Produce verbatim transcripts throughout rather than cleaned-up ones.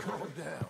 Calm down.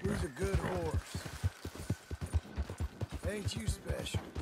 He's a good horse. Ain't you special?